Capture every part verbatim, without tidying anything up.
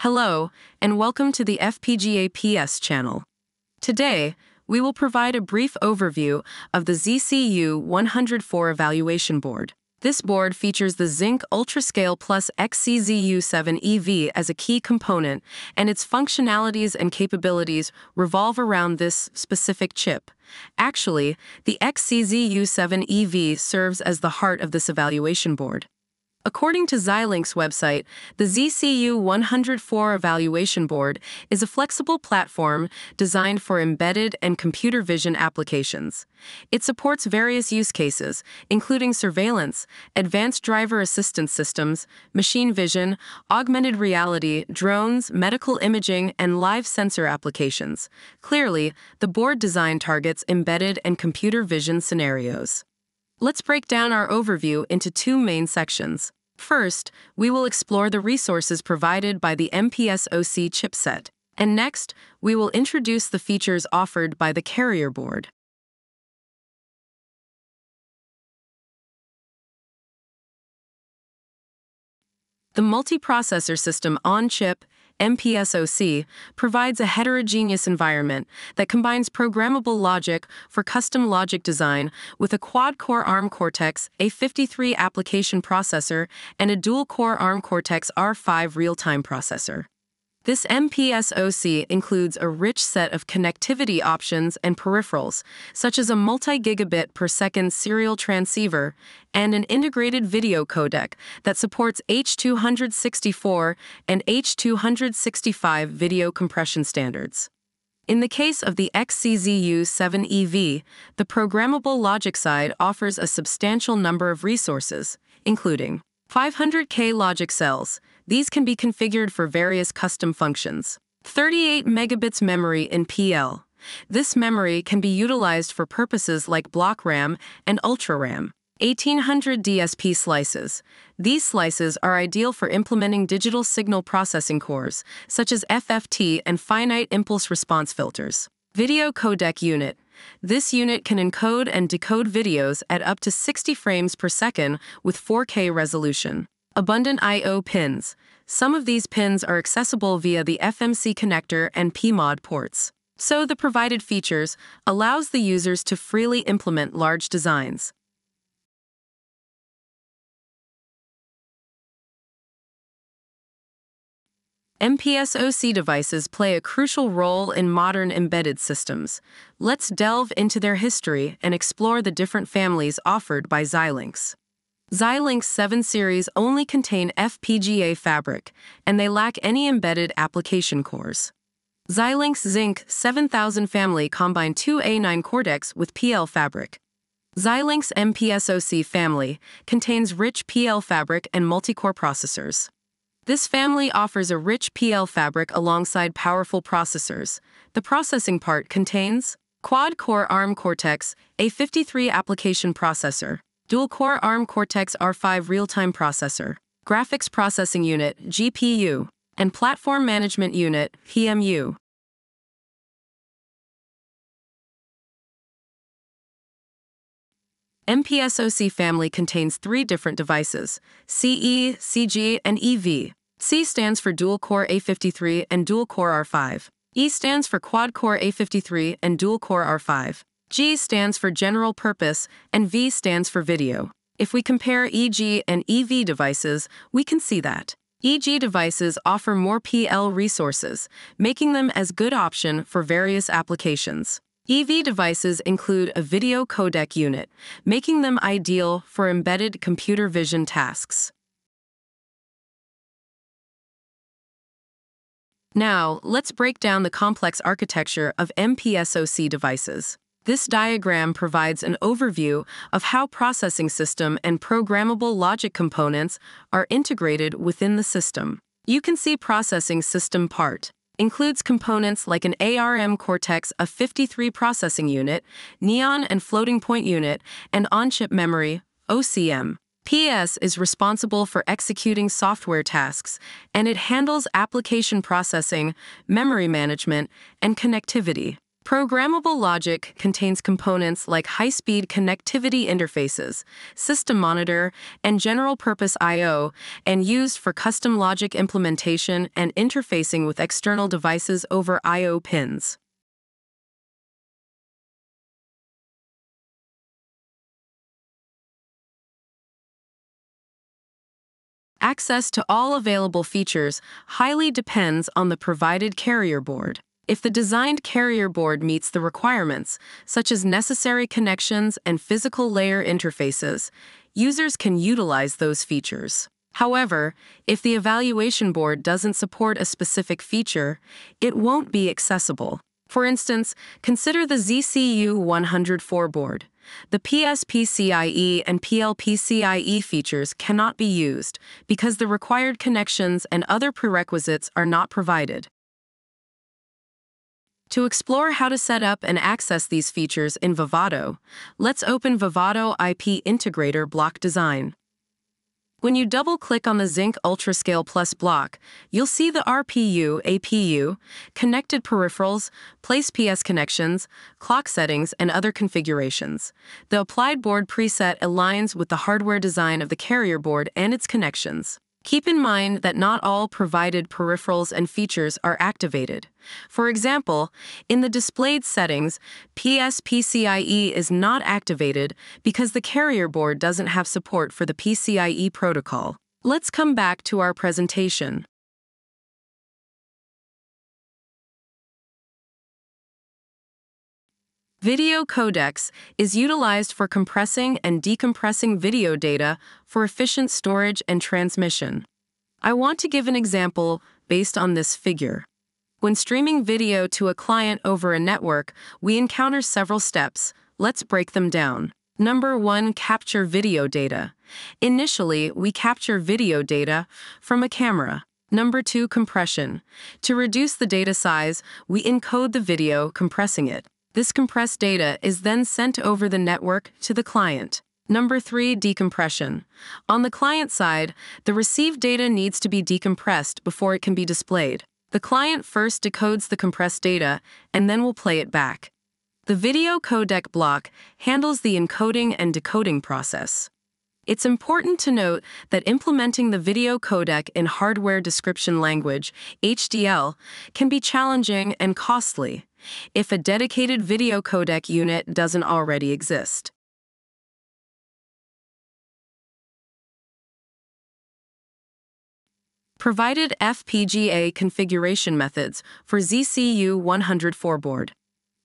Hello, and welcome to the F P G A P S channel. Today, we will provide a brief overview of the Z C U one oh four evaluation board. This board features the Zynq Ultrascale+ X C Z U seven E V as a key component, and its functionalities and capabilities revolve around this specific chip. Actually, the X C Z U seven E V serves as the heart of this evaluation board. According to Xilinx website, the Z C U one oh four evaluation board is a flexible platform designed for embedded and computer vision applications. It supports various use cases, including surveillance, advanced driver assistance systems, machine vision, augmented reality, drones, medical imaging, and live sensor applications. Clearly, the board design targets embedded and computer vision scenarios. Let's break down our overview into two main sections. First, we will explore the resources provided by the M P S O C chipset, and next, we will introduce the features offered by the carrier board. The multiprocessor system on-chip M P S O C provides a heterogeneous environment that combines programmable logic for custom logic design with a quad-core ARM Cortex A fifty-three application processor and a dual-core ARM Cortex R five real-time processor. This M P S O C includes a rich set of connectivity options and peripherals, such as a multi-gigabit per second serial transceiver and an integrated video codec that supports H two sixty-four and H two sixty-five video compression standards. In the case of the X C Z U seven E V, the programmable logic side offers a substantial number of resources, including five hundred K logic cells. These can be configured for various custom functions. thirty-eight megabits memory in P L. This memory can be utilized for purposes like block RAM and ultra RAM. eighteen hundred D S P slices. These slices are ideal for implementing digital signal processing cores, such as F F T and finite impulse response filters. Video codec unit. This unit can encode and decode videos at up to sixty frames per second with four K resolution. Abundant I O pins. Some of these pins are accessible via the F M C connector and P M O D ports. So the provided features allows the users to freely implement large designs. M P S O C devices play a crucial role in modern embedded systems. Let's delve into their history and explore the different families offered by Xilinx. Xilinx seven series only contain F P G A fabric, and they lack any embedded application cores. Xilinx Zynq seven thousand family combine two A nine Cortex with P L fabric. Xilinx M P S O C family contains rich P L fabric and multi-core processors. This family offers a rich P L fabric alongside powerful processors. The processing part contains quad-core ARM Cortex A fifty-three application processor, dual-core ARM Cortex R five real-time processor, graphics processing unit, G P U, and platform management unit, P M U. M P S O C family contains three different devices, C E, C G, and E V. C stands for dual-core A fifty-three and dual-core R five. E stands for quad-core A fifty-three and dual-core R five. G stands for general purpose, and V stands for video. If we compare E G and E V devices, we can see that E G devices offer more P L resources, making them as good option for various applications. E V devices include a video codec unit, making them ideal for embedded computer vision tasks. Now, let's break down the complex architecture of M P S O C devices. This diagram provides an overview of how processing system and programmable logic components are integrated within the system. You can see processing system part includes components like an ARM Cortex A fifty-three processing unit, neon and floating point unit, and on-chip memory, O C M. P S is responsible for executing software tasks, and it handles application processing, memory management, and connectivity. Programmable logic contains components like high-speed connectivity interfaces, system monitor, and general-purpose I O, and used for custom logic implementation and interfacing with external devices over I O pins. Access to all available features highly depends on the provided carrier board. If the designed carrier board meets the requirements, such as necessary connections and physical layer interfaces, users can utilize those features. However, if the evaluation board doesn't support a specific feature, it won't be accessible. For instance, consider the Z C U one oh four board. The P S P C I E and P L P C I E features cannot be used because the required connections and other prerequisites are not provided. To explore how to set up and access these features in Vivado, let's open Vivado I P Integrator block design. When you double-click on the Zynq UltraScale+ block, you'll see the R P U, A P U, connected peripherals, place P S connections, clock settings, and other configurations. The applied board preset aligns with the hardware design of the carrier board and its connections. Keep in mind that not all provided peripherals and features are activated. For example, in the displayed settings, P S P C I E is not activated because the carrier board doesn't have support for the P C I E protocol. Let's come back to our presentation. Video codecs is utilized for compressing and decompressing video data for efficient storage and transmission. I want to give an example based on this figure. When streaming video to a client over a network, we encounter several steps. Let's break them down. Number one, capture video data. Initially, we capture video data from a camera. Number two, compression. To reduce the data size, we encode the video, compressing it. This compressed data is then sent over the network to the client. Number three, decompression. On the client side, the received data needs to be decompressed before it can be displayed. The client first decodes the compressed data and then will play it back. The video codec block handles the encoding and decoding process. It's important to note that implementing the video codec in hardware description language, H D L, can be challenging and costly if a dedicated video codec unit doesn't already exist. Provided F P G A configuration methods for Z C U one oh four board.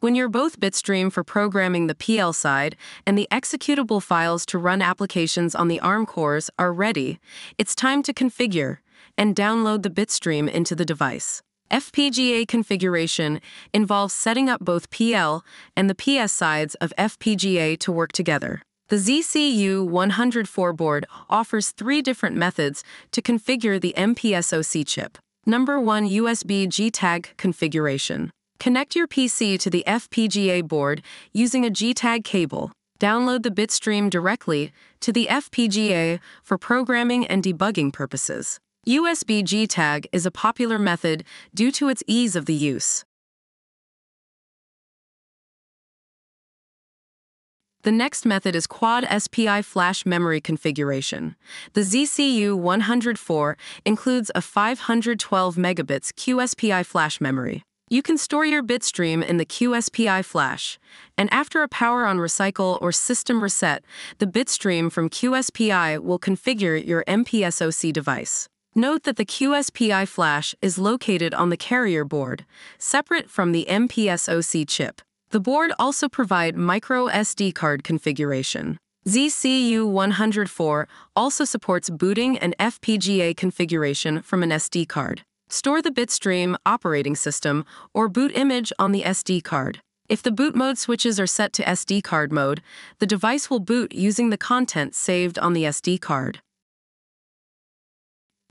When you're both bitstream for programming the P L side and the executable files to run applications on the ARM cores are ready, it's time to configure and download the bitstream into the device. F P G A configuration involves setting up both P L and the P S sides of F P G A to work together. The Z C U one oh four board offers three different methods to configure the M P S O C chip. Number one, U S B G tag configuration. Connect your P C to the F P G A board using a G tag cable. Download the bitstream directly to the F P G A for programming and debugging purposes. U S B G tag is a popular method due to its ease of the use. The next method is Quad S P I flash memory configuration. The Z C U one oh four includes a five hundred twelve megabits Q S P I flash memory. You can store your bitstream in the Q S P I flash, and after a power-on recycle or system reset, the bitstream from Q S P I will configure your M P S O C device. Note that the Q S P I flash is located on the carrier board, separate from the M P S O C chip. The board also provides micro S D card configuration. Z C U one oh four also supports booting and F P G A configuration from an S D card. Store the bitstream, operating system, or boot image on the S D card. If the boot mode switches are set to S D card mode, the device will boot using the content saved on the S D card.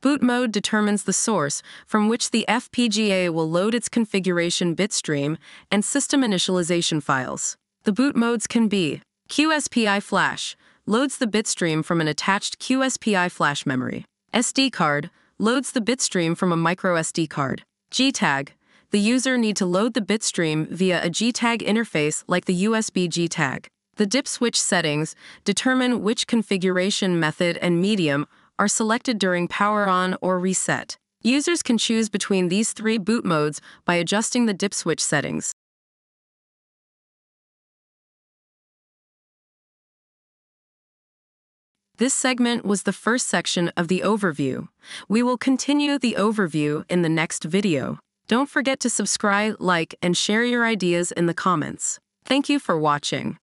Boot mode determines the source from which the F P G A will load its configuration bitstream and system initialization files. The boot modes can be Q S P I flash, loads the bitstream from an attached Q S P I flash memory. S D card, loads the bitstream from a micro S D card. G tag, the user need to load the bitstream via a G tag interface like the U S B G tag. The D I P switch settings determine which configuration method and medium are selected during power on or reset. Users can choose between these three boot modes by adjusting the D I P switch settings. This segment was the first section of the overview. We will continue the overview in the next video. Don't forget to subscribe, like, and share your ideas in the comments. Thank you for watching.